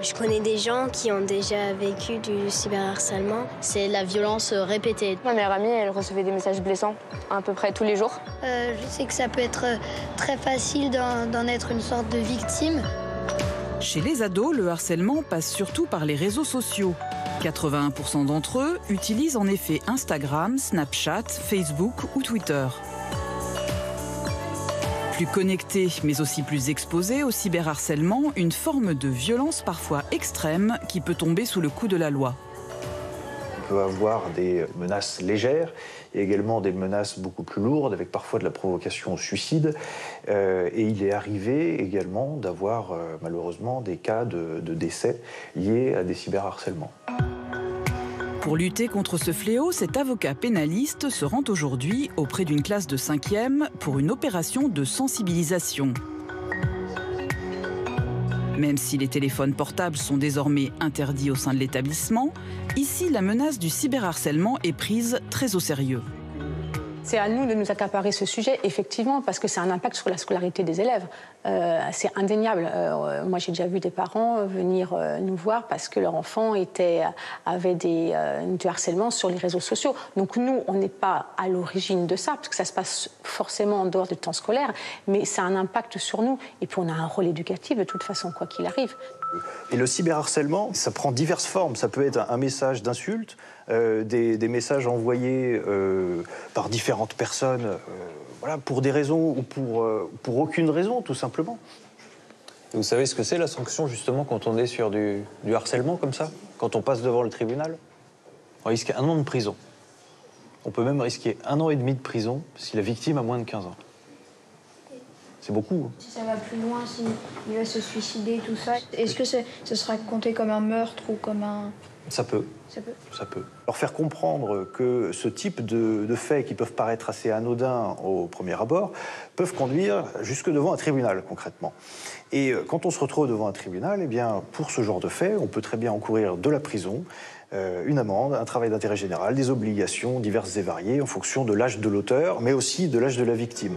Je connais des gens qui ont déjà vécu du cyberharcèlement. C'est la violence répétée. Ma meilleure amie, elle recevait des messages blessants à peu près tous les jours. Je sais que ça peut être très facile d'en être une sorte de victime. Chez les ados, le harcèlement passe surtout par les réseaux sociaux. 81% d'entre eux utilisent en effet Instagram, Snapchat, Facebook ou Twitter. Plus connectés, mais aussi plus exposés au cyberharcèlement, une forme de violence parfois extrême qui peut tomber sous le coup de la loi. On peut avoir des menaces légères et également des menaces beaucoup plus lourdes, avec parfois de la provocation au suicide. Et il est arrivé également d'avoir malheureusement des cas de décès liés à des cyberharcèlements. Pour lutter contre ce fléau, cet avocat pénaliste se rend aujourd'hui auprès d'une classe de 5e pour une opération de sensibilisation. Même si les téléphones portables sont désormais interdits au sein de l'établissement, ici la menace du cyberharcèlement est prise très au sérieux. C'est à nous de nous accaparer ce sujet, effectivement, parce que c'est un impact sur la scolarité des élèves. C'est indéniable. Moi, j'ai déjà vu des parents venir nous voir parce que leur enfant avait du harcèlement sur les réseaux sociaux. Donc nous, on n'est pas à l'origine de ça, parce que ça se passe forcément en dehors du temps scolaire, mais ça a un impact sur nous. Et puis on a un rôle éducatif de toute façon, quoi qu'il arrive. Et le cyberharcèlement, ça prend diverses formes. Ça peut être un message d'insulte, des messages envoyés par différentes personnes, voilà, pour des raisons ou pour aucune raison, tout simplement. Vous savez ce que c'est la sanction, justement, quand on est sur du harcèlement comme ça, quand on passe devant le tribunal? On risque 1 an de prison. On peut même risquer 1 an et demi de prison si la victime a moins de 15 ans. C'est beaucoup. Si ça va plus loin, s'il va se suicider, tout ça, est-ce que ce sera compté comme un meurtre ou comme un... Ça peut. Ça peut. Ça peut. Leur faire comprendre que ce type de faits qui peuvent paraître assez anodins au premier abord peuvent conduire jusque devant un tribunal, concrètement. Et quand on se retrouve devant un tribunal, eh bien, pour ce genre de faits, on peut très bien encourir de la prison, une amende, un travail d'intérêt général, des obligations diverses et variées en fonction de l'âge de l'auteur, mais aussi de l'âge de la victime.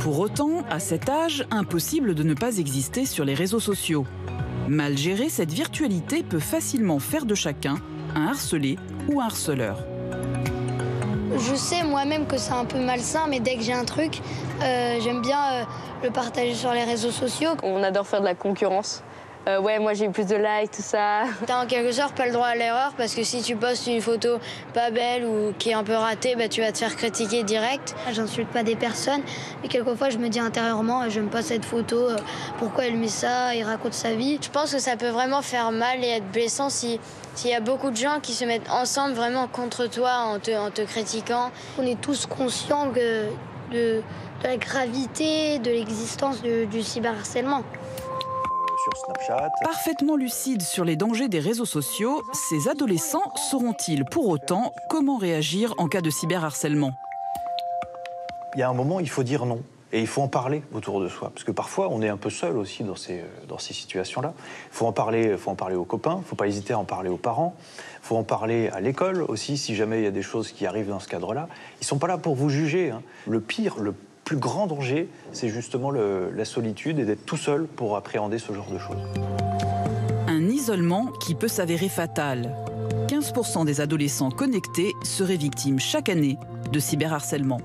Pour autant, à cet âge, impossible de ne pas exister sur les réseaux sociaux. Mal gérée, cette virtualité peut facilement faire de chacun un harcelé ou un harceleur. Je sais moi-même que c'est un peu malsain, mais dès que j'ai un truc, j'aime bien le partager sur les réseaux sociaux. On adore faire de la concurrence. Ouais, moi j'ai eu plus de likes, tout ça. T'as en quelque sorte pas le droit à l'erreur, parce que si tu postes une photo pas belle ou qui est un peu ratée, bah, tu vas te faire critiquer direct. J'insulte pas des personnes, mais quelquefois je me dis intérieurement, j'aime pas cette photo, pourquoi elle met ça, il raconte sa vie. Je pense que ça peut vraiment faire mal et être blessant s'il y a beaucoup de gens qui se mettent ensemble vraiment contre toi en te critiquant. On est tous conscients de la gravité de l'existence du cyberharcèlement. Sur Snapchat. Parfaitement lucides sur les dangers des réseaux sociaux, ces adolescents sauront-ils pour autant comment réagir en cas de cyberharcèlement? Il y a un moment, il faut dire non. Et il faut en parler autour de soi. Parce que parfois, on est un peu seul aussi dans ces situations-là. Il faut en parler aux copains, il ne faut pas hésiter à en parler aux parents, il faut en parler à l'école aussi, si jamais il y a des choses qui arrivent dans ce cadre-là. Ils ne sont pas là pour vous juger, hein. Le plus grand danger, c'est justement la solitude et d'être tout seul pour appréhender ce genre de choses. Un isolement qui peut s'avérer fatal. 15% des adolescents connectés seraient victimes chaque année de cyberharcèlement.